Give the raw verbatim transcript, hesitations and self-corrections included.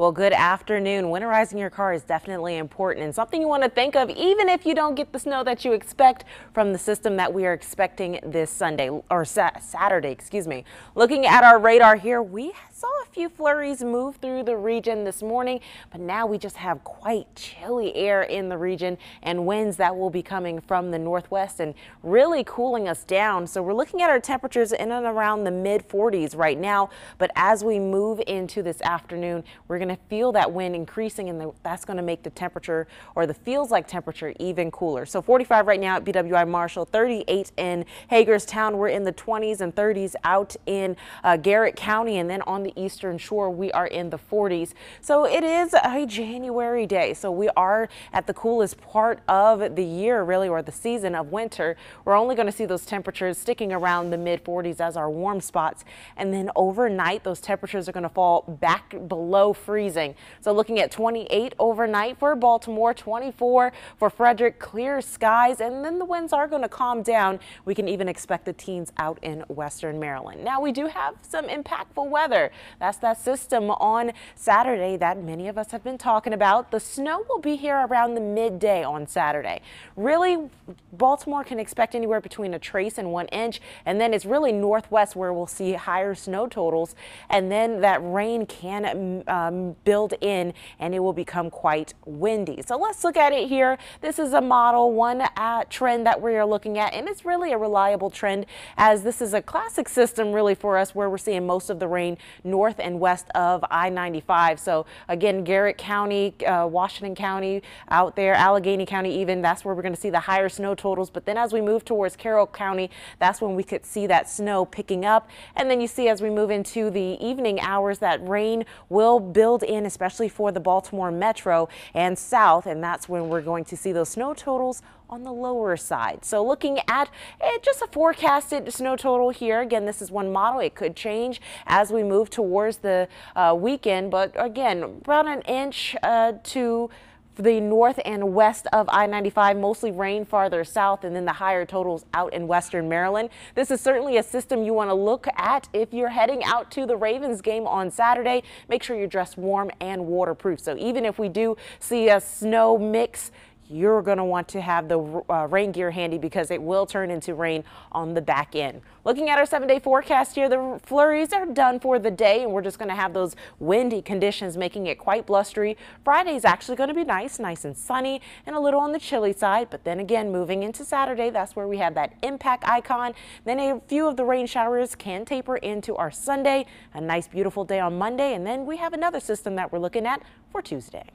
Well, good afternoon. Winterizing your car is definitely important and something you want to think of even if you don't get the snow that you expect from the system that we are expecting this Sunday or sa Saturday, excuse me. Looking at our radar here, we saw a few flurries move through the region this morning, but now we just have quite chilly air in the region and winds that will be coming from the northwest and really cooling us down. So we're looking at our temperatures in and around the mid forties right now, but as we move into this afternoon, we're going to feel that wind increasing, and the, that's going to make the temperature or the feels like temperature even cooler. So forty-five right now at B W I Marshall, thirty-eight in Hagerstown. We're in the twenties and thirties out in uh, Garrett County, and then on the Eastern Shore we are in the forties. So it is a January day, so we are at the coolest part of the year, really, or the season of winter. We're only going to see those temperatures sticking around the mid forties as our warm spots, and then overnight those temperatures are going to fall back below freezing. So looking at twenty-eight overnight for Baltimore, twenty-four for Frederick, clear skies, and then the winds are going to calm down. We can even expect the teens out in Western Maryland. Now we do have some impactful weather. That's that system on Saturday that many of us have been talking about. The snow will be here around the midday on Saturday. Really, Baltimore can expect anywhere between a trace and one inch, and then it's really northwest where we'll see higher snow totals, and then that rain can um, build in and it will become quite windy. So let's look at it here. This is a model one uh, trend that we are looking at, and it's really a reliable trend as this is a classic system really for us where we're seeing most of the rain north and west of I ninety-five. So again, Garrett County, uh, Washington County out there, Allegheny County even, that's where we're going to see the higher snow totals. But then as we move towards Carroll County, that's when we could see that snow picking up. And then you see as we move into the evening hours that rain will build in, especially for the Baltimore metro and south, and that's when we're going to see those snow totals on the lower side. So looking at it, just a forecasted snow total here. Again, this is one model. It could change as we move towards the uh, weekend, but again, around an inch uh, to the north and west of I ninety-five, mostly rain farther south, and then the higher totals out in Western Maryland. This is certainly a system you want to look at if you're heading out to the Ravens game on Saturday. Make sure you're dressed warm and waterproof. So even if we do see a snow mix, you're going to want to have the uh, rain gear handy because it will turn into rain on the back end. Looking at our seven day forecast here, the flurries are done for the day, and we're just going to have those windy conditions making it quite blustery. Friday is actually going to be nice, nice and sunny and a little on the chilly side. But then again, moving into Saturday, that's where we have that impact icon. Then a few of the rain showers can taper into our Sunday, a nice, beautiful day on Monday. And then we have another system that we're looking at for Tuesday.